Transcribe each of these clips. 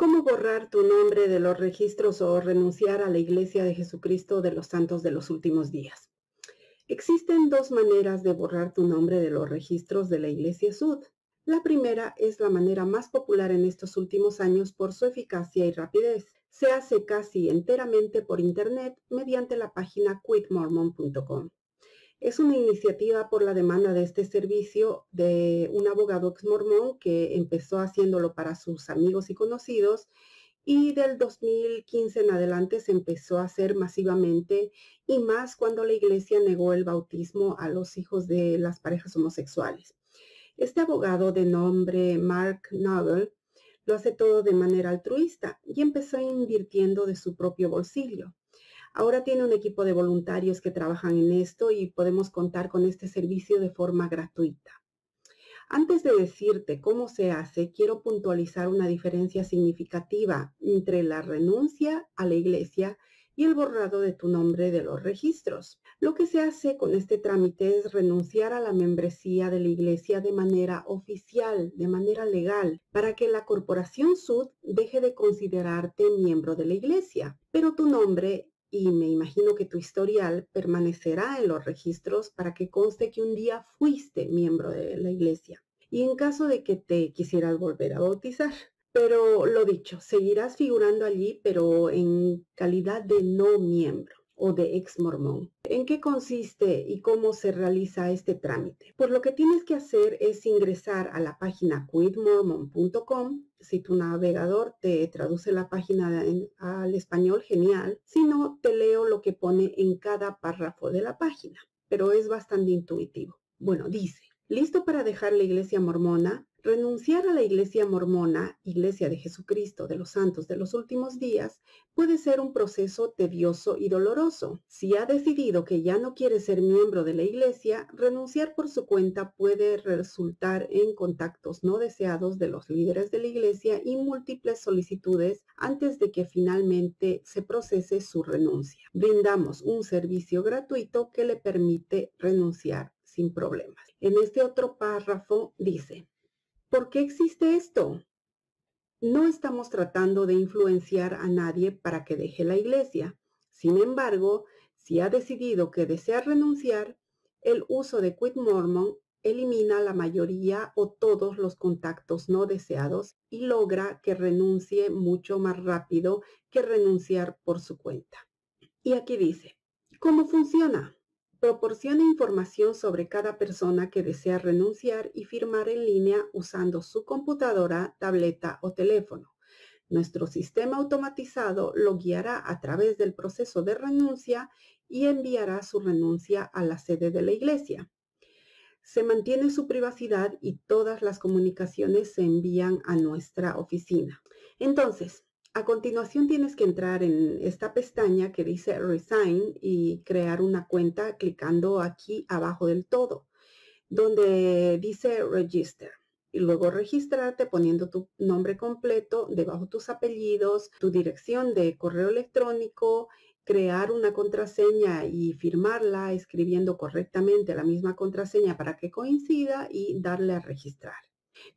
¿Cómo borrar tu nombre de los registros o renunciar a la Iglesia de Jesucristo de los Santos de los Últimos Días? Existen dos maneras de borrar tu nombre de los registros de la Iglesia SUD. La primera es la manera más popular en estos últimos años por su eficacia y rapidez. Se hace casi enteramente por Internet mediante la página quitmormon.com. Es una iniciativa por la demanda de este servicio de un abogado exmormón que empezó haciéndolo para sus amigos y conocidos y del 2015 en adelante se empezó a hacer masivamente y más cuando la iglesia negó el bautismo a los hijos de las parejas homosexuales. Este abogado de nombre Mark Naugle lo hace todo de manera altruista y empezó invirtiendo de su propio bolsillo. Ahora tiene un equipo de voluntarios que trabajan en esto y podemos contar con este servicio de forma gratuita. Antes de decirte cómo se hace, quiero puntualizar una diferencia significativa entre la renuncia a la iglesia y el borrado de tu nombre de los registros. Lo que se hace con este trámite es renunciar a la membresía de la iglesia de manera oficial, de manera legal, para que la corporación SUD deje de considerarte miembro de la iglesia, pero tu nombre y me imagino que tu historial permanecerá en los registros para que conste que un día fuiste miembro de la iglesia y en caso de que te quisieras volver a bautizar. Pero lo dicho, seguirás figurando allí, pero en calidad de no miembro o de ex mormón. ¿En qué consiste y cómo se realiza este trámite? Pues lo que tienes que hacer es ingresar a la página quitmormon.com. Si tu navegador te traduce la página al español, genial. Si no, te leo lo que pone en cada párrafo de la página, pero es bastante intuitivo. Bueno, dice, ¿listo para dejar la iglesia mormona? Renunciar a la Iglesia Mormona, Iglesia de Jesucristo de los Santos de los Últimos Días, puede ser un proceso tedioso y doloroso. Si ha decidido que ya no quiere ser miembro de la Iglesia, renunciar por su cuenta puede resultar en contactos no deseados de los líderes de la Iglesia y múltiples solicitudes antes de que finalmente se procese su renuncia. Brindamos un servicio gratuito que le permite renunciar sin problemas. En este otro párrafo dice, ¿por qué existe esto? No estamos tratando de influenciar a nadie para que deje la iglesia. Sin embargo, si ha decidido que desea renunciar, el uso de Quit Mormon elimina la mayoría o todos los contactos no deseados y logra que renuncie mucho más rápido que renunciar por su cuenta. Y aquí dice, ¿cómo funciona? Proporciona información sobre cada persona que desea renunciar y firmar en línea usando su computadora, tableta o teléfono. Nuestro sistema automatizado lo guiará a través del proceso de renuncia y enviará su renuncia a la sede de la iglesia. Se mantiene su privacidad y todas las comunicaciones se envían a nuestra oficina. Entonces, a continuación tienes que entrar en esta pestaña que dice Resign y crear una cuenta clicando aquí abajo del todo, donde dice Register. Y luego registrarte poniendo tu nombre completo, debajo tus apellidos, tu dirección de correo electrónico, crear una contraseña y firmarla escribiendo correctamente la misma contraseña para que coincida y darle a registrar.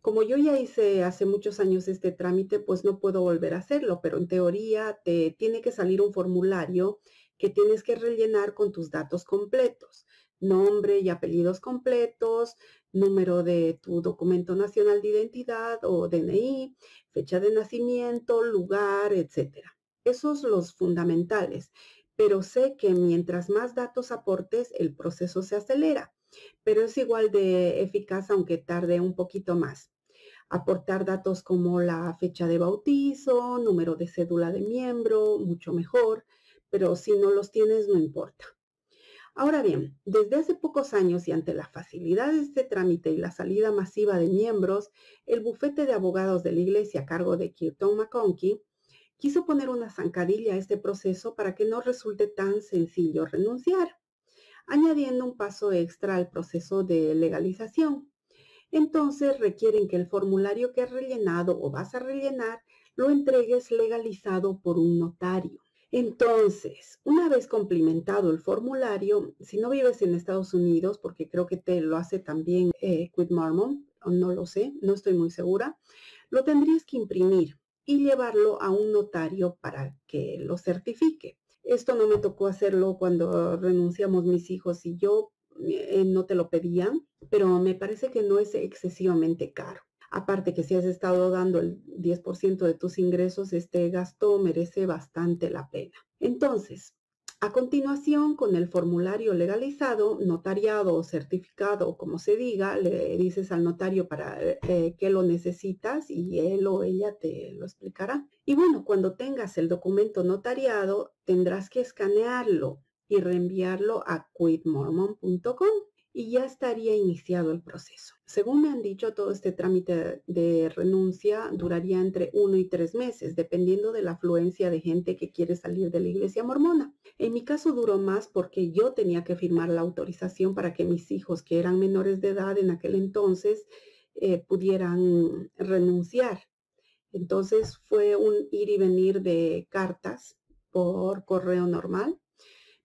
Como yo ya hice hace muchos años este trámite, pues no puedo volver a hacerlo, pero en teoría te tiene que salir un formulario que tienes que rellenar con tus datos completos, nombre y apellidos completos, número de tu documento nacional de identidad o DNI, fecha de nacimiento, lugar, etc. Esos los fundamentales, pero sé que mientras más datos aportes, el proceso se acelera. Pero es igual de eficaz aunque tarde un poquito más. Aportar datos como la fecha de bautizo, número de cédula de miembro, mucho mejor, pero si no los tienes no importa. Ahora bien, desde hace pocos años y ante la facilidad de este trámite y la salida masiva de miembros, el bufete de abogados de la iglesia a cargo de Kirton McConkie quiso poner una zancadilla a este proceso para que no resulte tan sencillo renunciar, añadiendo un paso extra al proceso de legalización. Entonces requieren que el formulario que has rellenado o vas a rellenar lo entregues legalizado por un notario. Entonces, una vez cumplimentado el formulario, si no vives en Estados Unidos, porque creo que te lo hace también Quit Mormon, no lo sé, no estoy muy segura, lo tendrías que imprimir y llevarlo a un notario para que lo certifique. Esto no me tocó hacerlo cuando renunciamos mis hijos y yo, no te lo pedían, pero me parece que no es excesivamente caro. Aparte que si has estado dando el 10% de tus ingresos, este gasto merece bastante la pena. Entonces, a continuación, con el formulario legalizado, notariado o certificado, como se diga, le dices al notario para qué lo necesitas y él o ella te lo explicará. Y bueno, cuando tengas el documento notariado, tendrás que escanearlo y reenviarlo a quitmormon.com y ya estaría iniciado el proceso. Según me han dicho, todo este trámite de renuncia duraría entre 1 y 3 meses, dependiendo de la afluencia de gente que quiere salir de la iglesia mormona. En mi caso duró más porque yo tenía que firmar la autorización para que mis hijos, que eran menores de edad en aquel entonces, pudieran renunciar. Entonces fue un ir y venir de cartas por correo normal.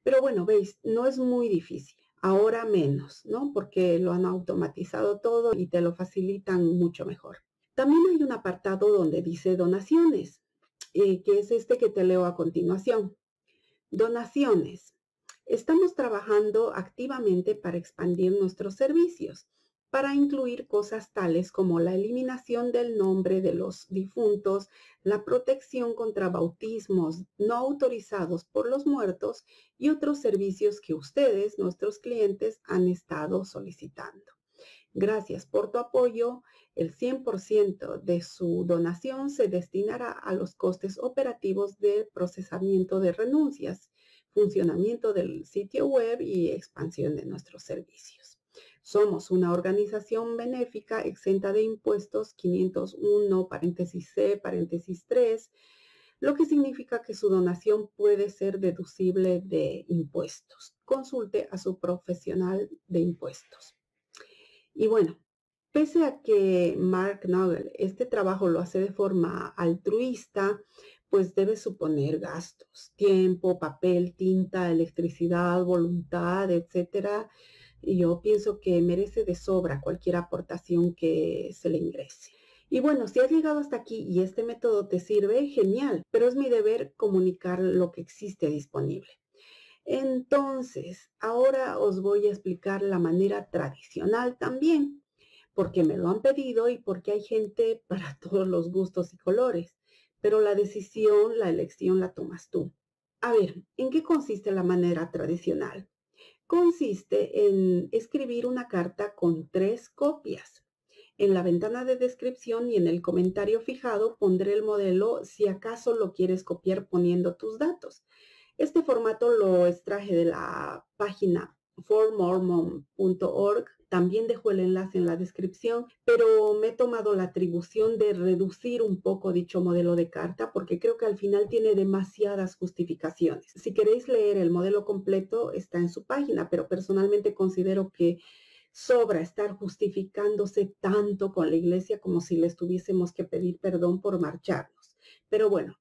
Pero bueno, veis, no es muy difícil. Ahora menos, ¿no? Porque lo han automatizado todo y te lo facilitan mucho mejor. También hay un apartado donde dice donaciones, que es este que te leo a continuación. Donaciones. Estamos trabajando activamente para expandir nuestros servicios, para incluir cosas tales como la eliminación del nombre de los difuntos, la protección contra bautismos no autorizados por los muertos y otros servicios que ustedes, nuestros clientes, han estado solicitando. Gracias por tu apoyo. El 100% de su donación se destinará a los costes operativos de procesamiento de renuncias, funcionamiento del sitio web y expansión de nuestros servicios. Somos una organización benéfica exenta de impuestos 501(C)(3), lo que significa que su donación puede ser deducible de impuestos. Consulte a su profesional de impuestos. Y bueno, pese a que Mark Naugle este trabajo lo hace de forma altruista, pues debe suponer gastos, tiempo, papel, tinta, electricidad, voluntad, etcétera. Y yo pienso que merece de sobra cualquier aportación que se le ingrese. Y bueno, si has llegado hasta aquí y este método te sirve, genial, pero es mi deber comunicar lo que existe disponible. Entonces, ahora os voy a explicar la manera tradicional también, porque me lo han pedido y porque hay gente para todos los gustos y colores, pero la decisión, la elección la tomas tú. A ver, ¿en qué consiste la manera tradicional? Consiste en escribir una carta con 3 copias. En la ventana de descripción y en el comentario fijado pondré el modelo si acaso lo quieres copiar poniendo tus datos. Este formato lo extraje de la página formormon.org. También dejo el enlace en la descripción, pero me he tomado la atribución de reducir un poco dicho modelo de carta porque creo que al final tiene demasiadas justificaciones. Si queréis leer el modelo completo, está en su página, pero personalmente considero que sobra estar justificándose tanto con la iglesia como si les tuviésemos que pedir perdón por marcharnos. Pero bueno,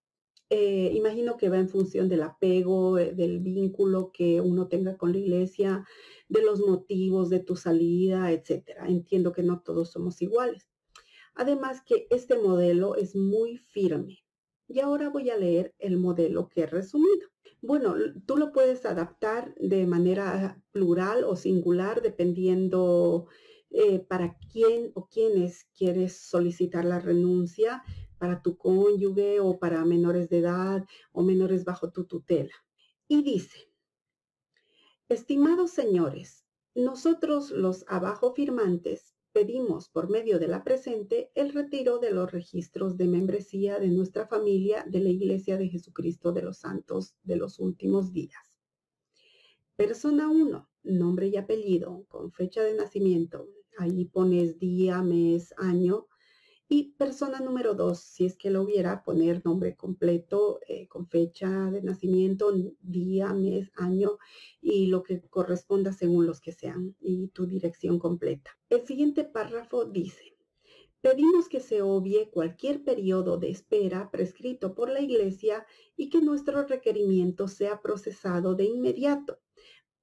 imagino que va en función del apego, del vínculo que uno tenga con la iglesia, de los motivos de tu salida, etcétera. Entiendo que no todos somos iguales. Además que este modelo es muy firme. Y ahora voy a leer el modelo que he resumido. Bueno, tú lo puedes adaptar de manera plural o singular dependiendo para quién o quiénes quieres solicitar la renuncia, para tu cónyuge o para menores de edad o menores bajo tu tutela. Y dice, estimados señores, nosotros los abajo firmantes pedimos por medio de la presente el retiro de los registros de membresía de nuestra familia de la Iglesia de Jesucristo de los Santos de los Últimos Días. Persona 1, nombre y apellido, con fecha de nacimiento. Ahí pones día, mes, año. Y persona número 2, si es que lo hubiera, poner nombre completo con fecha de nacimiento, día, mes, año y lo que corresponda según los que sean y tu dirección completa. El siguiente párrafo dice, pedimos que se obvie cualquier periodo de espera prescrito por la Iglesia y que nuestro requerimiento sea procesado de inmediato,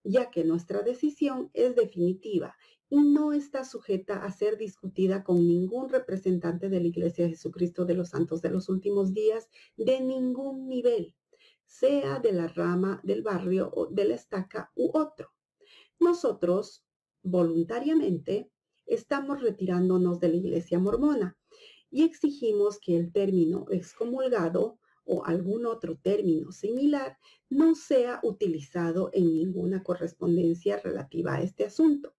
ya que nuestra decisión es definitiva y no está sujeta a ser discutida con ningún representante de la Iglesia de Jesucristo de los Santos de los Últimos Días de ningún nivel, sea de la rama, del barrio, o de la estaca u otro. Nosotros, voluntariamente, estamos retirándonos de la Iglesia mormona y exigimos que el término excomulgado o algún otro término similar no sea utilizado en ninguna correspondencia relativa a este asunto.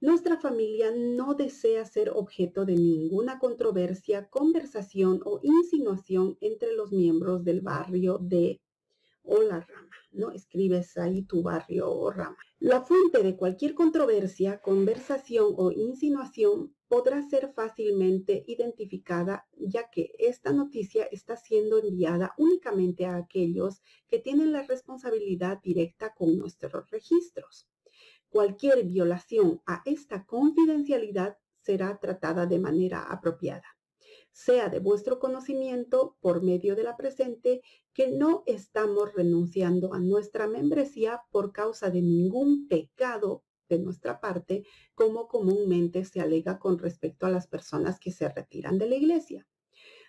Nuestra familia no desea ser objeto de ninguna controversia, conversación o insinuación entre los miembros del barrio de o la rama. No escribes ahí tu barrio o rama. La fuente de cualquier controversia, conversación o insinuación podrá ser fácilmente identificada, ya que esta noticia está siendo enviada únicamente a aquellos que tienen la responsabilidad directa con nuestros registros. Cualquier violación a esta confidencialidad será tratada de manera apropiada. Sea de vuestro conocimiento, por medio de la presente, que no estamos renunciando a nuestra membresía por causa de ningún pecado de nuestra parte, como comúnmente se alega con respecto a las personas que se retiran de la iglesia.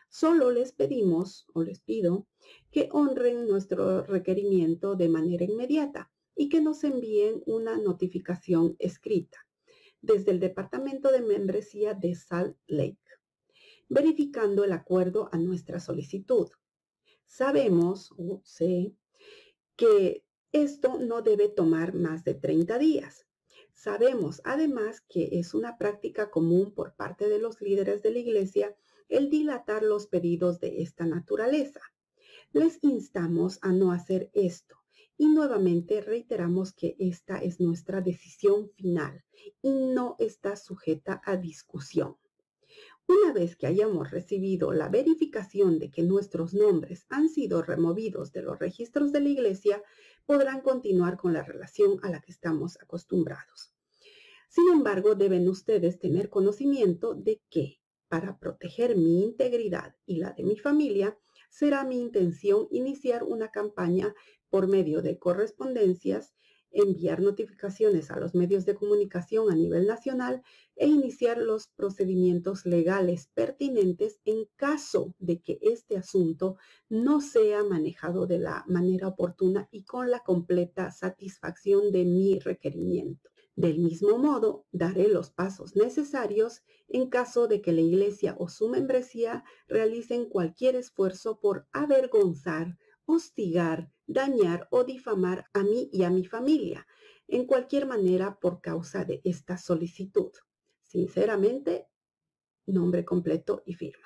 Solo les pedimos, o les pido, que honren nuestro requerimiento de manera inmediata y que nos envíen una notificación escrita desde el Departamento de Membresía de Salt Lake, verificando el acuerdo a nuestra solicitud. Sabemos, o sé, que esto no debe tomar más de 30 días. Sabemos, además, que es una práctica común por parte de los líderes de la Iglesia el dilatar los pedidos de esta naturaleza. Les instamos a no hacer esto. Y nuevamente reiteramos que esta es nuestra decisión final y no está sujeta a discusión. Una vez que hayamos recibido la verificación de que nuestros nombres han sido removidos de los registros de la Iglesia, podrán continuar con la relación a la que estamos acostumbrados. Sin embargo, deben ustedes tener conocimiento de que, para proteger mi integridad y la de mi familia, será mi intención iniciar una campaña por medio de correspondencias, enviar notificaciones a los medios de comunicación a nivel nacional e iniciar los procedimientos legales pertinentes en caso de que este asunto no sea manejado de la manera oportuna y con la completa satisfacción de mi requerimiento. Del mismo modo, daré los pasos necesarios en caso de que la Iglesia o su membresía realicen cualquier esfuerzo por avergonzar, hostigar, dañar o difamar a mí y a mi familia, en cualquier manera por causa de esta solicitud. Sinceramente, nombre completo y firma.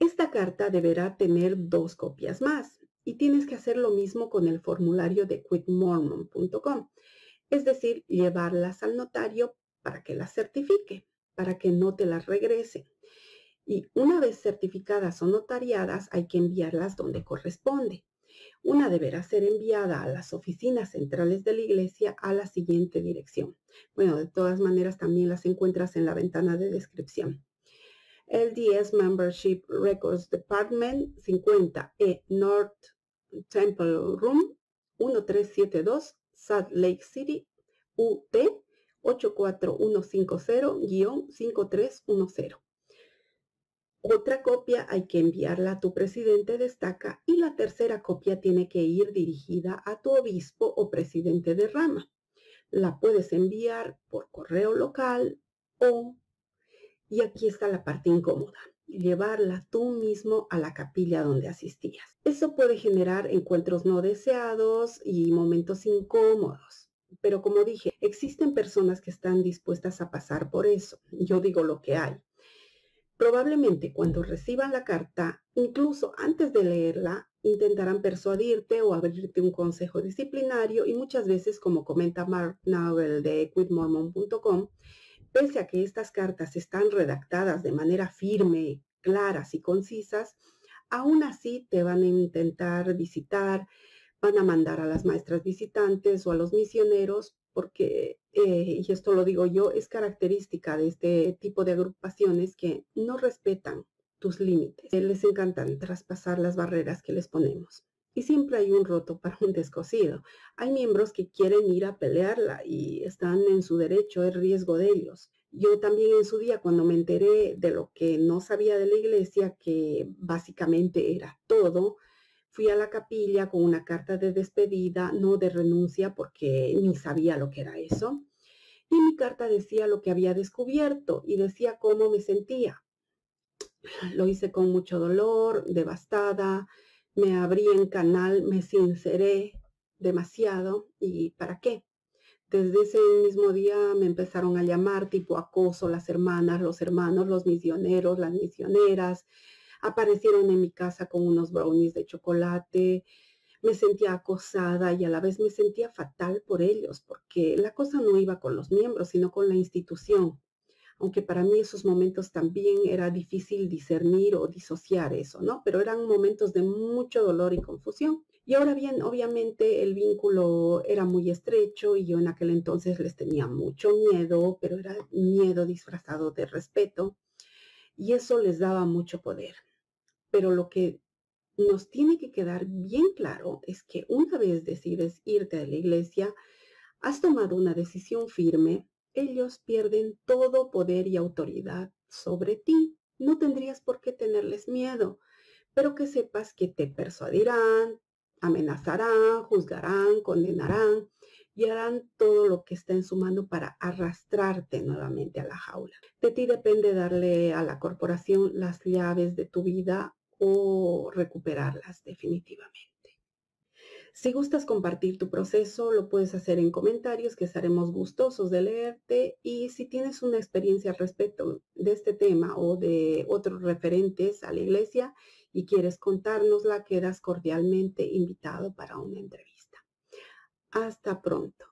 Esta carta deberá tener 2 copias más y tienes que hacer lo mismo con el formulario de quitmormon.com. Es decir, llevarlas al notario para que las certifique, para que no te las regresen. Y una vez certificadas o notariadas, hay que enviarlas donde corresponde. Una deberá ser enviada a las oficinas centrales de la Iglesia a la siguiente dirección. Bueno, de todas maneras también las encuentras en la ventana de descripción. LDS Membership Records Department 50 E North Temple Room 1372. Salt Lake City, UT 84150-5310. Otra copia hay que enviarla a tu presidente de estaca y la tercera copia tiene que ir dirigida a tu obispo o presidente de rama. La puedes enviar por correo local o, y aquí está la parte incómoda, llevarla tú mismo a la capilla donde asistías. Eso puede generar encuentros no deseados y momentos incómodos. Pero como dije, existen personas que están dispuestas a pasar por eso. Yo digo lo que hay. Probablemente cuando reciban la carta, incluso antes de leerla, intentarán persuadirte o abrirte un consejo disciplinario y muchas veces, como comenta Mark Naugle de quitmormon.com, pese a que estas cartas están redactadas de manera firme, claras y concisas, aún así te van a intentar visitar, van a mandar a las maestras visitantes o a los misioneros, porque, y esto lo digo yo, es característica de este tipo de agrupaciones que no respetan tus límites. Les encantan traspasar las barreras que les ponemos. y siempre hay un roto para un descosido. Hay miembros que quieren ir a pelearla y están en su derecho, es riesgo de ellos. Yo también en su día, cuando me enteré de lo que no sabía de la iglesia, que básicamente era todo, fui a la capilla con una carta de despedida, no de renuncia, porque ni sabía lo que era eso. Y mi carta decía lo que había descubierto y decía cómo me sentía. Lo hice con mucho dolor, devastada, me abrí en canal, me sinceré demasiado. ¿Y para qué? Desde ese mismo día me empezaron a llamar tipo acoso, las hermanas, los hermanos, los misioneros, las misioneras. Aparecieron en mi casa con unos brownies de chocolate. Me sentía acosada y a la vez me sentía fatal por ellos, porque la cosa no iba con los miembros, sino con la institución. Aunque para mí esos momentos también era difícil discernir o disociar eso, ¿no? Pero eran momentos de mucho dolor y confusión. Y ahora bien, obviamente el vínculo era muy estrecho y yo en aquel entonces les tenía mucho miedo, pero era miedo disfrazado de respeto. Y eso les daba mucho poder. Pero lo que nos tiene que quedar bien claro es que una vez decides irte de la iglesia, has tomado una decisión firme, ellos pierden todo poder y autoridad sobre ti. No tendrías por qué tenerles miedo, pero que sepas que te persuadirán, amenazarán, juzgarán, condenarán y harán todo lo que está en su mano para arrastrarte nuevamente a la jaula. De ti depende darle a la corporación las llaves de tu vida o recuperarlas definitivamente. Si gustas compartir tu proceso, lo puedes hacer en comentarios, que estaremos gustosos de leerte. Y si tienes una experiencia al respecto de este tema o de otros referentes a la iglesia y quieres contárnosla, quedas cordialmente invitado para una entrevista. Hasta pronto.